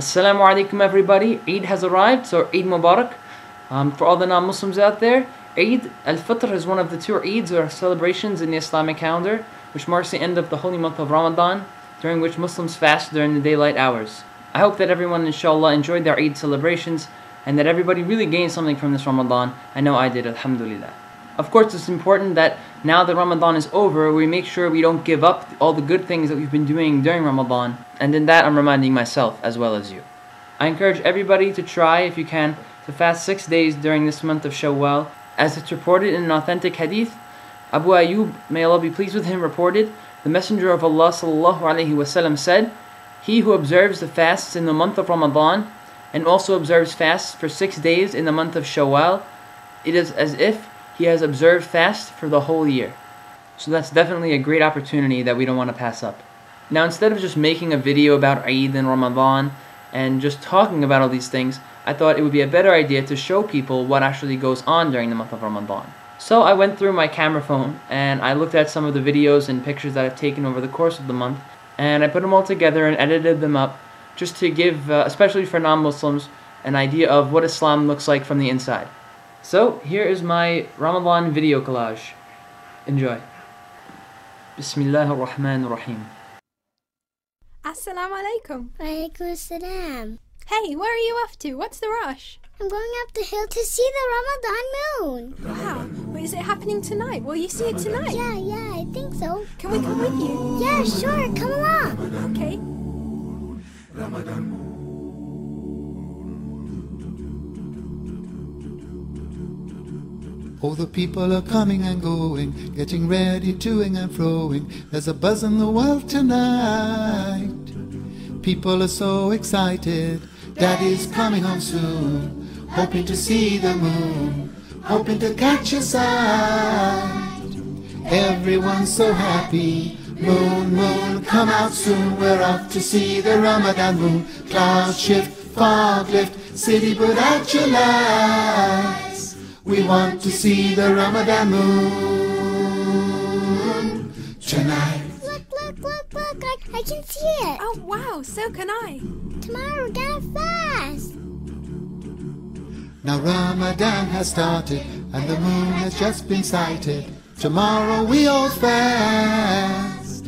Assalamu alaikum everybody. Eid has arrived, so Eid Mubarak. For all the non-Muslims out there, Eid Al-Fitr is one of the two Eids or celebrations in the Islamic calendar, which marks the end of the holy month of Ramadan, during which Muslims fast during the daylight hours. I hope that everyone insha'Allah enjoyed their Eid celebrations and that everybody really gained something from this Ramadan. I know I did, alhamdulillah. Of course, it's important that now that Ramadan is over, we make sure we don't give up all the good things that we've been doing during Ramadan. And in that, I'm reminding myself as well as you. I encourage everybody to try, if you can, to fast 6 days during this month of Shawwal. As it's reported in an authentic hadith, Abu Ayyub, may Allah be pleased with him, reported, the Messenger of Allah ﷺ said, "He who observes the fasts in the month of Ramadan and also observes fasts for 6 days in the month of Shawwal, it is as if he has observed fast for the whole year." So that's definitely a great opportunity that we don't want to pass up. Now, instead of just making a video about Eid and Ramadan and just talking about all these things, I thought it would be a better idea to show people what actually goes on during the month of Ramadan. So I went through my camera phone and I looked at some of the videos and pictures that I've taken over the course of the month, and I put them all together and edited them up just to give, especially for non-Muslims, an idea of what Islam looks like from the inside. So here is my Ramadan video collage. Enjoy. Bismillah ar-Rahman ar-Rahim. Assalamu alaikum. Wa alaikum as-salam. Hey, where are you off to? What's the rush? I'm going up the hill to see the Ramadan moon. Wow. Well, is it happening tonight? Will you see it tonight? Yeah, I think so. Can we come with you? Yeah, sure. Come along. Okay. Ramadan moon. Oh, the people are coming and going, getting ready, toing and froing. There's a buzz in the world tonight. People are so excited. Daddy's coming home soon, hoping to see the moon, hoping to catch a sight. Everyone's so happy. Moon, moon, come out soon. We're off to see the Ramadan moon. Cloud shift, fog lift, city put out your light. We want to see the Ramadan moon tonight. Look, I can see it. Oh, wow, so can I. Tomorrow we're gonna fast. Now Ramadan has started and the moon has just been sighted. Tomorrow we all fast.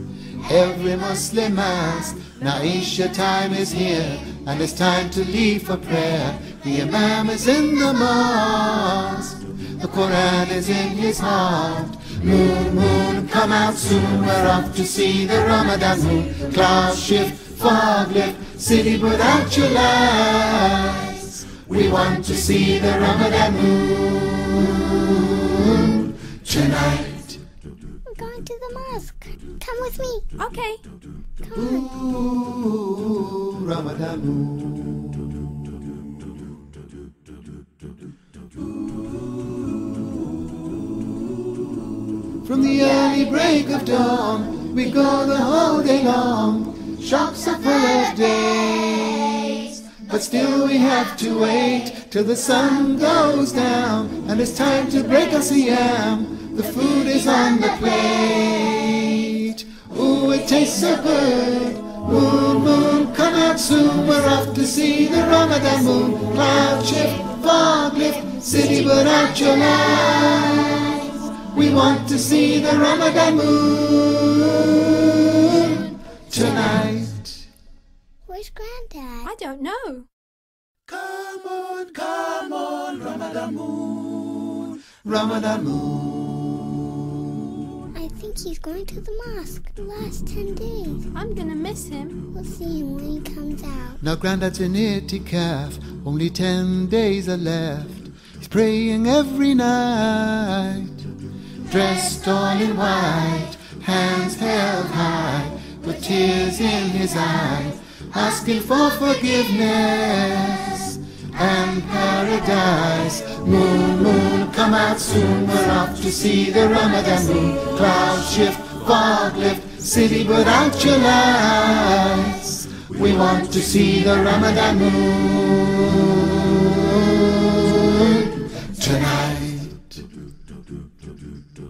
Every Muslim must. Now Isha time is here and it's time to leave for prayer. The Imam is in the mosque, the Quran is in his heart. Moon, moon, come out soon, we're off to see the Ramadan moon. Cloud shift, fog lift, city put out your lights. We want to see the Ramadan moon tonight. We're going to the mosque. Come with me. Okay. Come on. Ooh, Ramadan moon. From the early break of dawn, we go the whole day long. Shops are full of days, but still we have to wait till the sun goes down, and it's time to break our siam. The food is on the plate. Ooh, it tastes so good. Moon, moon, come out soon. We're off to see the Ramadan moon. Cloud shift, fog lift, city burn out your light. We want to see the Ramadan moon tonight. Where's Granddad? I don't know. Come on, come on, Ramadan moon, Ramadan moon. I think he's going to the mosque the last 10 days. I'm gonna miss him. We'll see him when he comes out. Now Granddad's in itty calf, only 10 days are left. He's praying every night. Dressed all in white, hands held high, with tears in his eyes, asking for forgiveness and paradise. Moon, moon, come out soon, we're off to see the Ramadan moon. Cloud shift, fog lift, city put out your lights. We want to see the Ramadan moon tonight.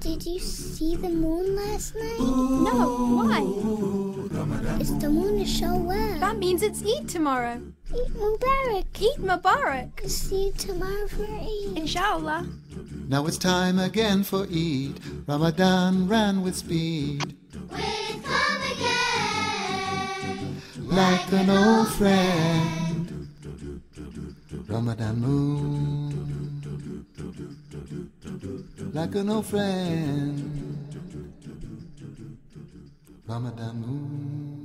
Did you see see the moon last night? No, why? It's the moon is Shawwal. That means it's Eid tomorrow. Eid Mubarak. Eid Mubarak. See you tomorrow for Eid. Inshallah. Now it's time again for Eid. Ramadan ran with speed. We'll come again, like an old friend. Ramadan moon, like an old friend. Ramadan moon.